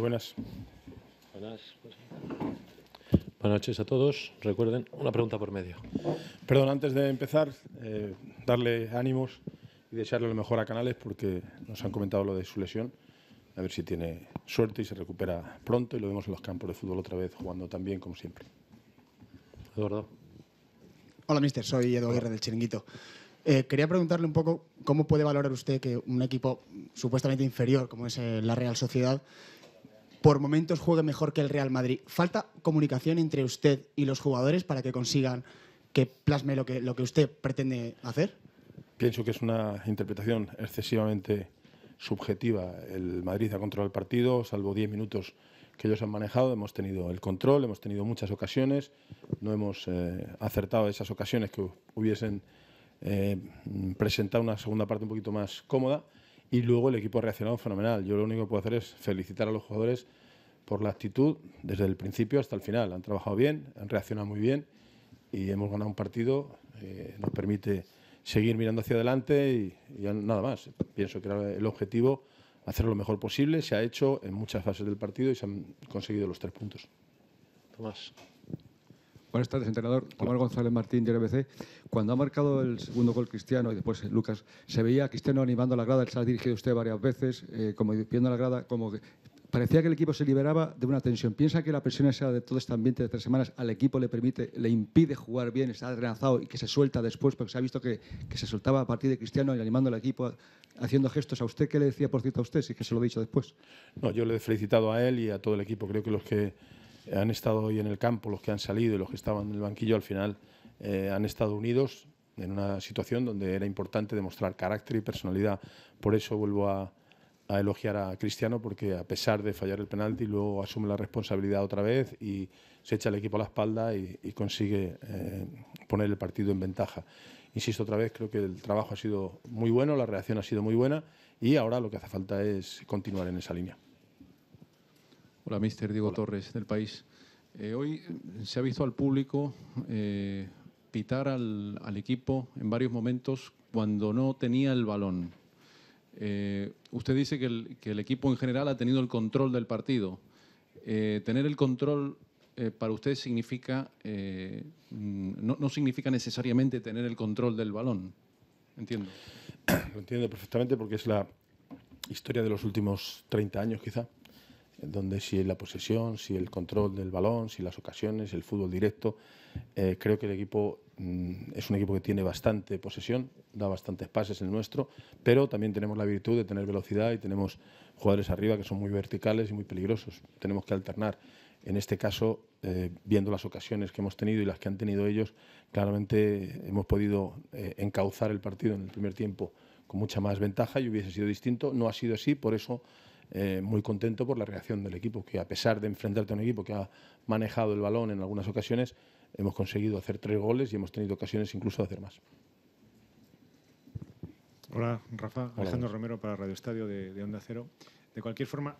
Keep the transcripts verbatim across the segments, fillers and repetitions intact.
Muy buenas. Buenas. Buenas noches a todos. Recuerden, una pregunta por medio. Perdón, antes de empezar, eh, darle ánimos y desearle lo mejor a Canales, porque nos han comentado lo de su lesión. A ver si tiene suerte y se recupera pronto y lo vemos en los campos de fútbol otra vez, jugando tan bien como siempre. Eduardo. Hola, mister. Soy Eduardo Aguirre del Chiringuito. Eh, quería preguntarle un poco cómo puede valorar usted que un equipo supuestamente inferior, como es eh, la Real Sociedad, por momentos juegue mejor que el Real Madrid. ¿Falta comunicación entre usted y los jugadores para que consigan que plasme lo que, lo que usted pretende hacer? Pienso que es una interpretación excesivamente subjetiva. El Madrid ha controlado el partido, salvo diez minutos que ellos han manejado. Hemos tenido el control, hemos tenido muchas ocasiones. No hemos eh, acertado esas ocasiones que hubiesen eh, presentado una segunda parte un poquito más cómoda. Y luego el equipo ha reaccionado fenomenal. Yo lo único que puedo hacer es felicitar a los jugadores por la actitud desde el principio hasta el final. Han trabajado bien, han reaccionado muy bien y hemos ganado un partido que eh, nos permite seguir mirando hacia adelante y, y nada más. Pienso que era el objetivo hacer lo mejor posible. Se ha hecho en muchas fases del partido y se han conseguido los tres puntos. Tomás. Buenas tardes, entrenador. Tomás González Martín, de R B C. Cuando ha marcado el segundo gol Cristiano y después Lucas, se veía a Cristiano animando a la grada, se ha dirigido usted varias veces, eh, como pidiendo a la grada, como que parecía que el equipo se liberaba de una tensión. ¿Piensa que la presión esa de todo este ambiente de tres semanas al equipo le permite, le impide jugar bien, está relajado y que se suelta después? Porque se ha visto que, que se soltaba a partir de Cristiano y animando al equipo, haciendo gestos. ¿A usted qué le decía, por cierto, a usted? Si es que se lo he dicho después. No, yo le he felicitado a él y a todo el equipo. Creo que los que han estado hoy en el campo, los que han salido y los que estaban en el banquillo, al final eh, han estado unidos en una situación donde era importante demostrar carácter y personalidad. Por eso vuelvo a, a elogiar a Cristiano, porque a pesar de fallar el penalti, luego asume la responsabilidad otra vez y se echa el equipo a la espalda y, y consigue eh, poner el partido en ventaja. Insisto otra vez, creo que el trabajo ha sido muy bueno, la reacción ha sido muy buena y ahora lo que hace falta es continuar en esa línea. Hola, mister. Diego Hola. Torres, del País. Eh, hoy se ha visto al público eh, pitar al, al equipo en varios momentos cuando no tenía el balón. Eh, usted dice que el, que el equipo en general ha tenido el control del partido. Eh, tener el control eh, para usted significa eh, no, no significa necesariamente tener el control del balón. Entiendo. Lo entiendo perfectamente porque es la historia de los últimos treinta años, quizá, donde si la posesión, si el control del balón, si las ocasiones, el fútbol directo. Eh, creo que el equipo mm, es un equipo que tiene bastante posesión, da bastantes pases el nuestro, pero también tenemos la virtud de tener velocidad y tenemos jugadores arriba que son muy verticales y muy peligrosos. Tenemos que alternar. En este caso, eh, viendo las ocasiones que hemos tenido y las que han tenido ellos, claramente hemos podido eh, encauzar el partido en el primer tiempo con mucha más ventaja y hubiese sido distinto. No ha sido así, por eso Eh, muy contento por la reacción del equipo, que a pesar de enfrentarte a un equipo que ha manejado el balón en algunas ocasiones, hemos conseguido hacer tres goles y hemos tenido ocasiones incluso de hacer más. Hola, Rafa. Hola, Alejandro vos. Romero para Radio Estadio de, de Onda Cero. De cualquier forma,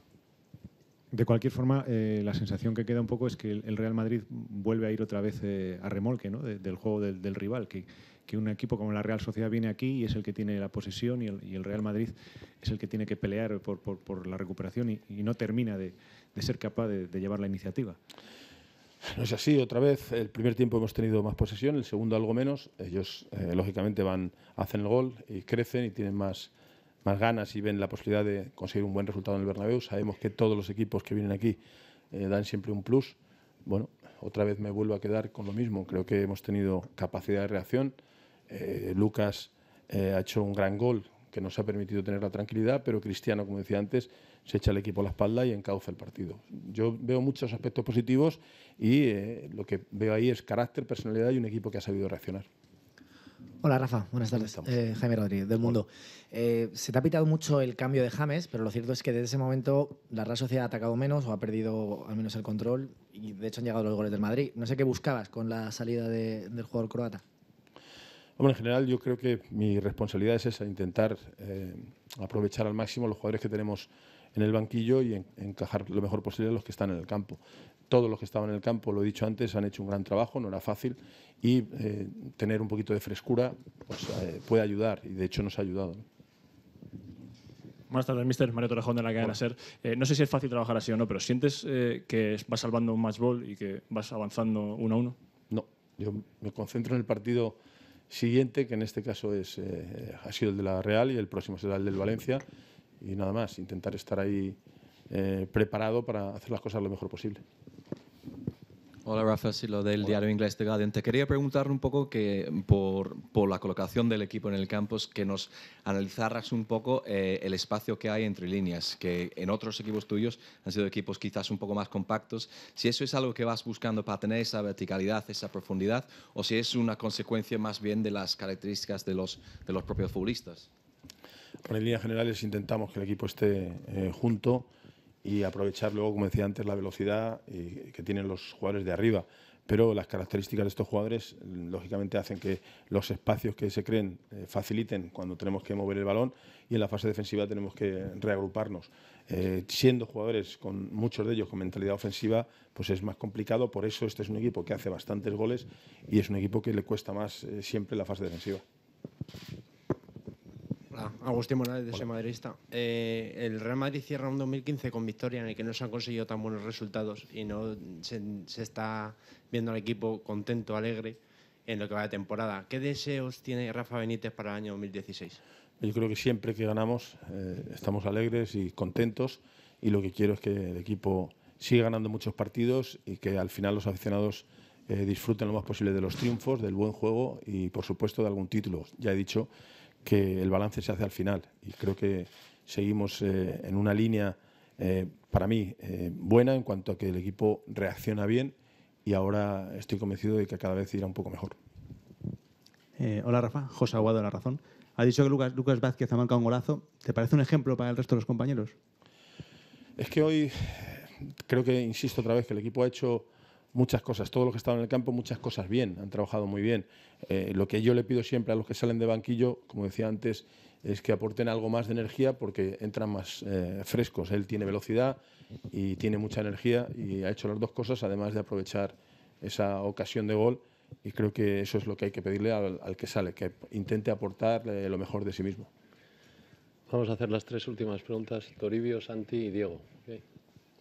de cualquier forma eh, la sensación que queda un poco es que el, el Real Madrid vuelve a ir otra vez eh, a remolque, ¿no?, de, del juego del, del rival, que que un equipo como la Real Sociedad viene aquí y es el que tiene la posesión y el, y el Real Madrid es el que tiene que pelear por, por, por la recuperación y, y no termina de, de ser capaz de, de llevar la iniciativa. No es así, otra vez, el primer tiempo hemos tenido más posesión, el segundo algo menos. Ellos, eh, lógicamente, van, hacen el gol y crecen y tienen más, más ganas y ven la posibilidad de conseguir un buen resultado en el Bernabéu. Sabemos que todos los equipos que vienen aquí eh, dan siempre un plus. Bueno, otra vez me vuelvo a quedar con lo mismo. Creo que hemos tenido capacidad de reacción. Eh, Lucas eh, ha hecho un gran gol que nos ha permitido tener la tranquilidad, pero Cristiano, como decía antes, se echa el equipo a la espalda y encauza el partido. Yo veo muchos aspectos positivos y eh, lo que veo ahí es carácter, personalidad y un equipo que ha sabido reaccionar. Hola, Rafa. Buenas tardes. Eh, Jaime Rodríguez, del Mundo. Eh, se te ha pitado mucho el cambio de James, pero lo cierto es que desde ese momento la Real Sociedad ha atacado menos o ha perdido al menos el control y de hecho han llegado los goles del Madrid. No sé qué buscabas con la salida de, del jugador croata. Bueno, en general yo creo que mi responsabilidad es esa, intentar eh, aprovechar al máximo los jugadores que tenemos en el banquillo y en, encajar lo mejor posible a los que están en el campo. Todos los que estaban en el campo, lo he dicho antes, han hecho un gran trabajo, no era fácil y eh, tener un poquito de frescura pues, eh, puede ayudar y de hecho nos ha ayudado, ¿no? Buenas tardes, mister Mario Torrejón de la cadena SER. Eh, no sé si es fácil trabajar así o no, pero ¿sientes eh, que vas salvando un match ball y que vas avanzando uno a uno? No, yo me concentro en el partido siguiente, que en este caso es, eh, ha sido el de la Real y el próximo será el del Valencia. Y nada más, intentar estar ahí eh, preparado para hacer las cosas lo mejor posible. Hola Rafa, sí, lo del Hola. diario inglés de Guardian. Te quería preguntar un poco que por, por la colocación del equipo en el campo, que nos analizaras un poco eh, el espacio que hay entre líneas, que en otros equipos tuyos han sido equipos quizás un poco más compactos. Si eso es algo que vas buscando para tener esa verticalidad, esa profundidad, o si es una consecuencia más bien de las características de los, de los propios futbolistas. Bueno, en líneas generales intentamos que el equipo esté eh, junto y aprovechar luego, como decía antes, la velocidad y que tienen los jugadores de arriba. Pero las características de estos jugadores, lógicamente, hacen que los espacios que se creen eh, faciliten cuando tenemos que mover el balón y en la fase defensiva tenemos que reagruparnos. Eh, siendo jugadores, con muchos de ellos con mentalidad ofensiva, pues es más complicado. Por eso este es un equipo que hace bastantes goles y es un equipo que le cuesta más eh, siempre la fase defensiva. Agustín Morales, de Soy Madridista. Eh, el Real Madrid cierra un dos mil quince con victoria en el que no se han conseguido tan buenos resultados y no se, se está viendo al equipo contento, alegre en lo que va de temporada. ¿Qué deseos tiene Rafa Benítez para el año dos mil dieciséis? Yo creo que siempre que ganamos eh, estamos alegres y contentos, y lo que quiero es que el equipo siga ganando muchos partidos y que al final los aficionados eh, disfruten lo más posible de los triunfos, del buen juego y, por supuesto, de algún título. Ya he dicho que el balance se hace al final y creo que seguimos eh, en una línea, eh, para mí, eh, buena en cuanto a que el equipo reacciona bien y ahora estoy convencido de que cada vez irá un poco mejor. Eh, hola Rafa, José Aguado de La Razón. Ha dicho que Lucas, Lucas Vázquez ha marcado un golazo. ¿Te parece un ejemplo para el resto de los compañeros? Es que hoy creo que, insisto otra vez, que el equipo ha hecho muchas cosas, todo lo que estaba en el campo, muchas cosas bien, han trabajado muy bien. Eh, lo que yo le pido siempre a los que salen de banquillo, como decía antes, es que aporten algo más de energía porque entran más eh, frescos. Él tiene velocidad y tiene mucha energía y ha hecho las dos cosas, además de aprovechar esa ocasión de gol, y creo que eso es lo que hay que pedirle al, al que sale, que intente aportar eh, lo mejor de sí mismo. Vamos a hacer las tres últimas preguntas, Toribio, Santi y Diego. Okay.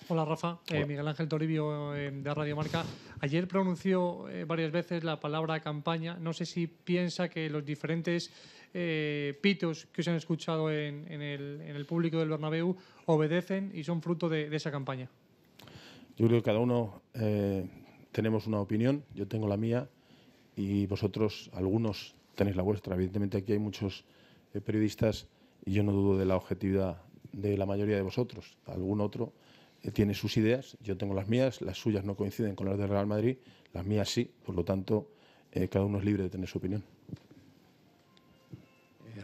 Hola Rafa, eh, Miguel Ángel Toribio eh, de Radio Marca. Ayer pronunció eh, varias veces la palabra campaña. No sé si piensa que los diferentes eh, pitos que se han escuchado en, en, el, en el público del Bernabéu obedecen y son fruto de, de esa campaña. Yo creo que cada uno eh, tenemos una opinión, yo tengo la mía y vosotros, algunos, tenéis la vuestra. Evidentemente aquí hay muchos eh, periodistas y yo no dudo de la objetividad de la mayoría de vosotros. Algún otro tiene sus ideas, yo tengo las mías, las suyas no coinciden con las del Real Madrid, las mías sí, por lo tanto, eh, cada uno es libre de tener su opinión.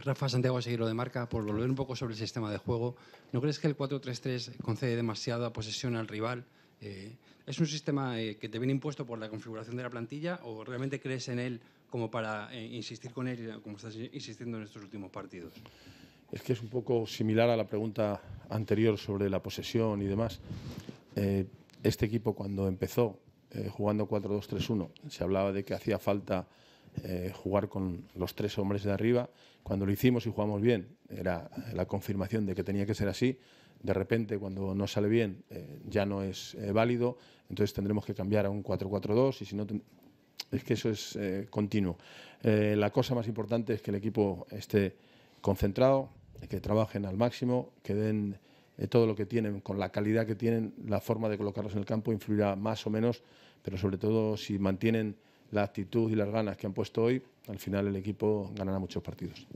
Rafa, Santiago, a seguirlo de Marca. Por volver un poco sobre el sistema de juego, ¿no crees que el cuatro tres tres concede demasiada posesión al rival? Eh, ¿Es un sistema eh, que te viene impuesto por la configuración de la plantilla o realmente crees en él como para eh, insistir con él, como estás insistiendo en estos últimos partidos? Es que es un poco similar a la pregunta anterior sobre la posesión y demás. Eh, este equipo, cuando empezó eh, jugando cuatro dos tres uno, se hablaba de que hacía falta eh, jugar con los tres hombres de arriba. Cuando lo hicimos y jugamos bien, era la confirmación de que tenía que ser así. De repente, cuando no sale bien, eh, ya no es eh, válido. Entonces tendremos que cambiar a un cuatro cuatro dos y si no... Es que eso es eh, continuo. Eh, la cosa más importante es que el equipo esté concentrado, que trabajen al máximo, que den eh, todo lo que tienen, con la calidad que tienen. La forma de colocarlos en el campo influirá más o menos, pero sobre todo si mantienen la actitud y las ganas que han puesto hoy, al final el equipo ganará muchos partidos.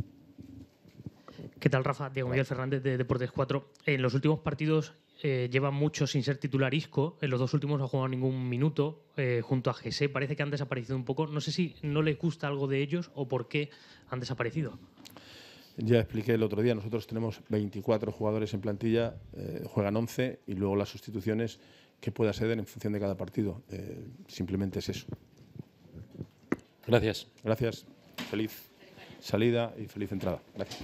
¿Qué tal, Rafa? Diego Miguel Fernández de Deportes cuatro. En los últimos partidos eh, lleva mucho sin ser titular Isco, en los dos últimos no ha jugado ningún minuto eh, junto a G C, parece que han desaparecido un poco. No sé si no les gusta algo de ellos o por qué han desaparecido. Ya expliqué el otro día, nosotros tenemos veinticuatro jugadores en plantilla, eh, juegan once y luego las sustituciones que pueda ceder en función de cada partido. Eh, simplemente es eso. Gracias. Gracias. Feliz salida y feliz entrada. Gracias.